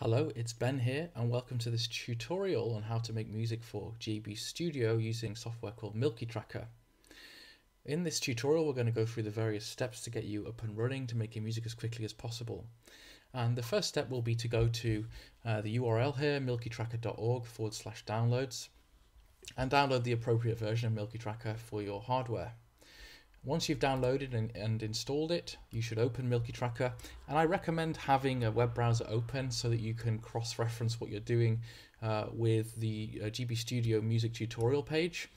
Hello, it's Ben here and welcome to this tutorial on how to make music for GB Studio using software called MilkyTracker. In this tutorial we're going to go through the various steps to get you up and running to make your music as quickly as possible. And the first step will be to go to the URL here, milkytracker.org/downloads, and download the appropriate version of MilkyTracker for your hardware. Once you've downloaded and installed it, you should open MilkyTracker, and I recommend having a web browser open so that you can cross-reference what you're doing with the GB Studio music tutorial page.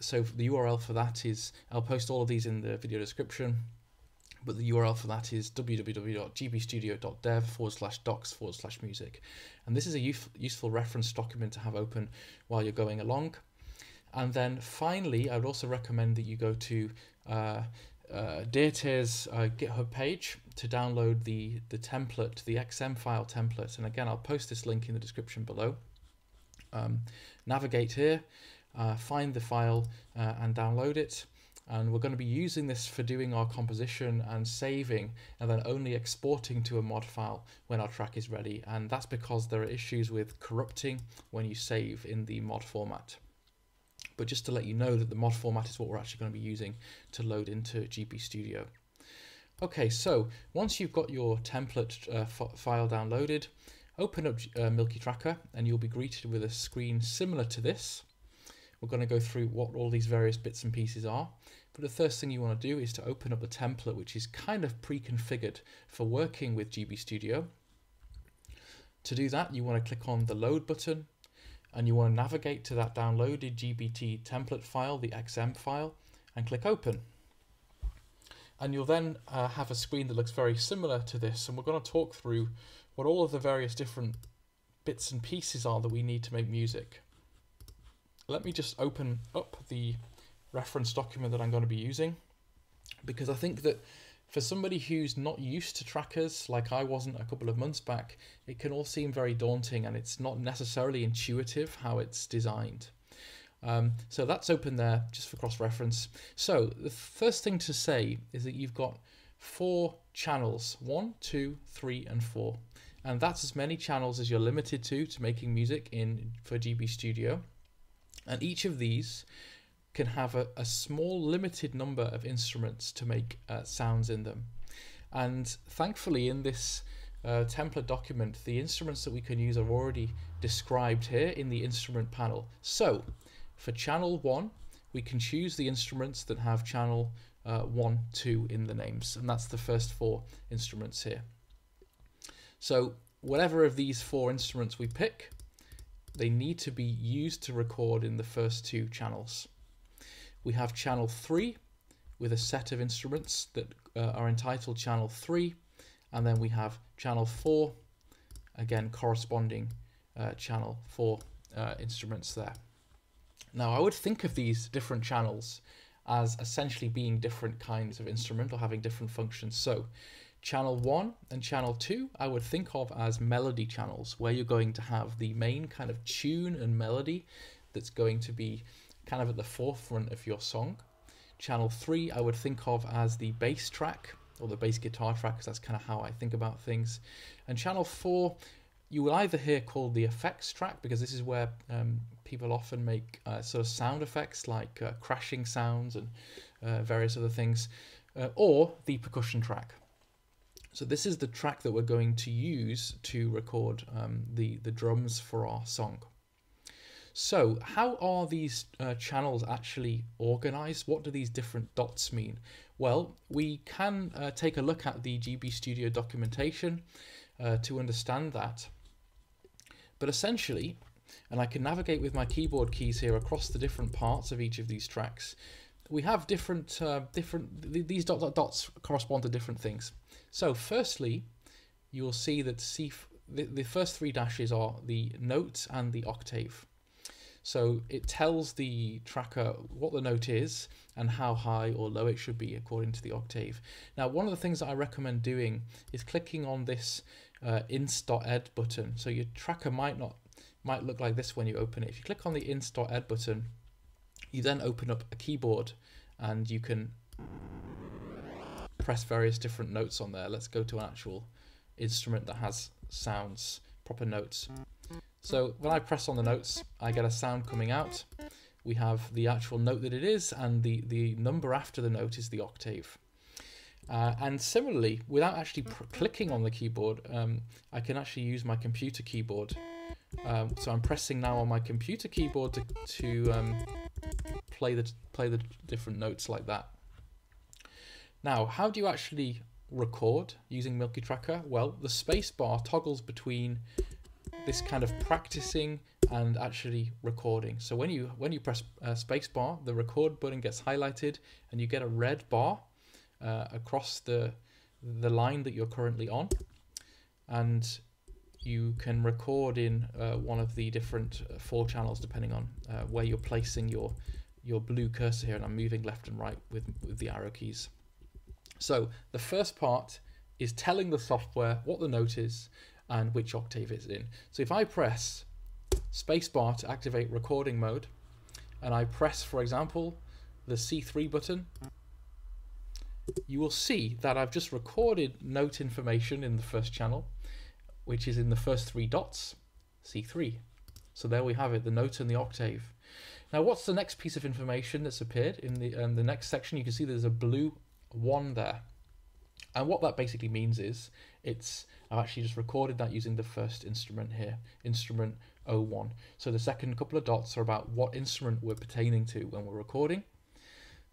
So the URL for that is, I'll post all of these in the video description, but the URL for that is www.gbstudio.dev/docs/music. And this is a useful reference document to have open while you're going along. And then finally, I would also recommend that you go to DeerTears GitHub page to download the template, the XM file template. And again, I'll post this link in the description below. Navigate here, find the file and download it. And we're going to be using this for doing our composition and saving, and then only exporting to a mod file when our track is ready. And that's because there are issues with corrupting when you save in the mod format. But just to let you know that the mod format is what we're actually going to be using to load into GB Studio. Okay, so once you've got your template file downloaded, open up MilkyTracker and you'll be greeted with a screen similar to this. We're going to go through what all these various bits and pieces are. But the first thing you want to do is to open up the template, which is kind of pre-configured for working with GB Studio. To do that, you want to click on the Load button, and you want to navigate to that downloaded GBT template file, the XM file, and click Open. And you'll then have a screen that looks very similar to this, and we're going to talk through what all of the various different bits and pieces are that we need to make music. Let me just open up the reference document that I'm going to be using, because I think that for somebody who's not used to trackers, like I wasn't a couple of months back, it can all seem very daunting and it's not necessarily intuitive how it's designed. So that's open there just for cross-reference. So the first thing to say is that you've got 4 channels, 1, 2, 3, and 4. And that's as many channels as you're limited to making music for GB Studio. And each of these can have a small limited number of instruments to make sounds in them. And thankfully in this template document, the instruments that we can use are already described here in the instrument panel. So for channel 1, we can choose the instruments that have channel 1, 2 in the names. And that's the first 4 instruments here. So whatever of these 4 instruments we pick, they need to be used to record in the first 2 channels. We have channel 3 with a set of instruments that are entitled channel 3, and then we have channel 4, again corresponding channel 4 instruments there. Now I would think of these different channels as essentially being different kinds of instrument or having different functions. So channel 1 and channel 2 I would think of as melody channels, where you're going to have the main kind of tune and melody that's going to be kind of at the forefront of your song. Channel 3 I would think of as the bass track or the bass guitar track, because that's kind of how I think about things. And channel 4 you will either hear called the effects track, because this is where people often make sort of sound effects like crashing sounds and various other things, or the percussion track. So this is the track that we're going to use to record the drums for our song. So how are these channels actually organized? What do these different dots mean? Well, we can take a look at the GB Studio documentation to understand that. But essentially, and I can navigate with my keyboard keys here across the different parts of each of these tracks, we have different, these dots correspond to different things. So firstly, you'll see that the first 3 dashes are the note and the octave. So it tells the tracker what the note is and how high or low it should be according to the octave. Now, one of the things that I recommend doing is clicking on this inst.ed button. So your tracker might look like this when you open it. If you click on the inst.ed button, you then open up a keyboard and you can press various different notes on there. Let's go to an actual instrument that has sounds, proper notes. So when I press on the notes, I get a sound coming out. We have the actual note that it is, and the number after the note is the octave. And similarly, without actually clicking on the keyboard, I can actually use my computer keyboard. So I'm pressing now on my computer keyboard to play the different notes like that. Now, how do you actually record using MilkyTracker? Well, the spacebar toggles between this kind of practicing and actually recording. So when you press spacebar, the record button gets highlighted, and you get a red bar across the line that you're currently on, and you can record in one of the different four channels depending on where you're placing your blue cursor here, and I'm moving left and right with the arrow keys. So the first part is telling the software what the note is and which octave it's in. So if I press spacebar to activate recording mode, and I press, for example, the C3 button, you will see that I've just recorded note information in the first channel, which is in the first three dots, C3. So there we have it, the note and the octave. Now, what's the next piece of information that's appeared in the next section? You can see there's a blue one there. And what that basically means is I've actually just recorded that using the first instrument here, instrument 01. So the second couple of dots are about what instrument we're pertaining to when we're recording.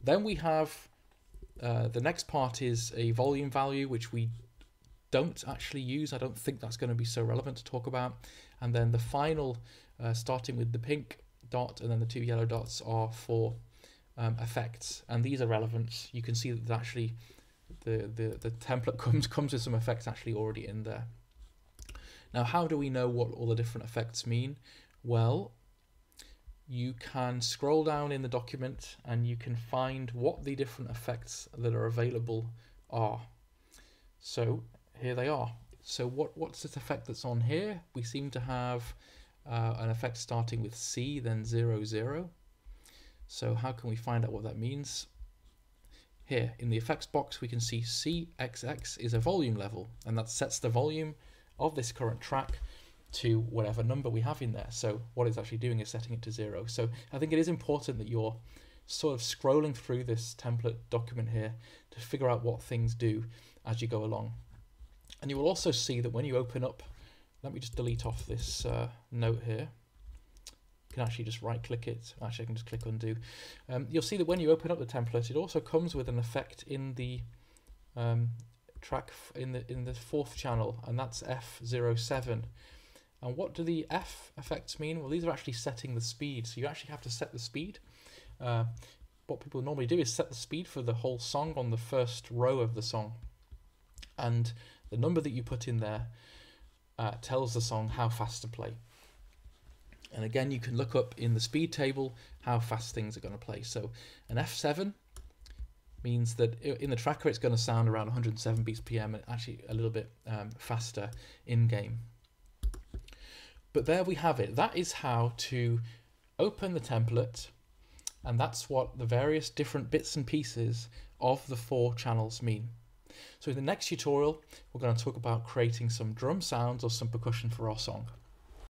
Then we have the next part is a volume value, which we don't actually use. I don't think that's going to be so relevant to talk about. And then the final, starting with the pink dot and then the two yellow dots, are for effects, and these are relevant. You can see that actually the template comes with some effects actually already in there. Now, how do we know what all the different effects mean? Well, you can scroll down in the document and you can find what the different effects that are available are. So here they are. So what's this effect that's on here? We seem to have an effect starting with C, then 00. So how can we find out what that means? Here in the effects box, we can see CXX is a volume level, and that sets the volume of this current track to whatever number we have in there. So what it's actually doing is setting it to 0. So I think it is important that you're sort of scrolling through this template document here to figure out what things do as you go along. And you will also see that when you open up, let me just delete off this note here. You can actually just right click it. Actually, I can just click undo. You'll see that when you open up the template, it also comes with an effect in the track in the fourth channel, and that's F07. And what do the F effects mean? Well, these are actually setting the speed. So you actually have to set the speed. What people normally do is set the speed for the whole song on the first row of the song. And the number that you put in there tells the song how fast to play. And again, you can look up in the speed table how fast things are going to play. So an F7 means that in the tracker, it's going to sound around 107 beats PM, and actually a little bit faster in game. But there we have it. That is how to open the template, and that's what the various different bits and pieces of the four channels mean. So in the next tutorial, we're going to talk about creating some drum sounds or some percussion for our song.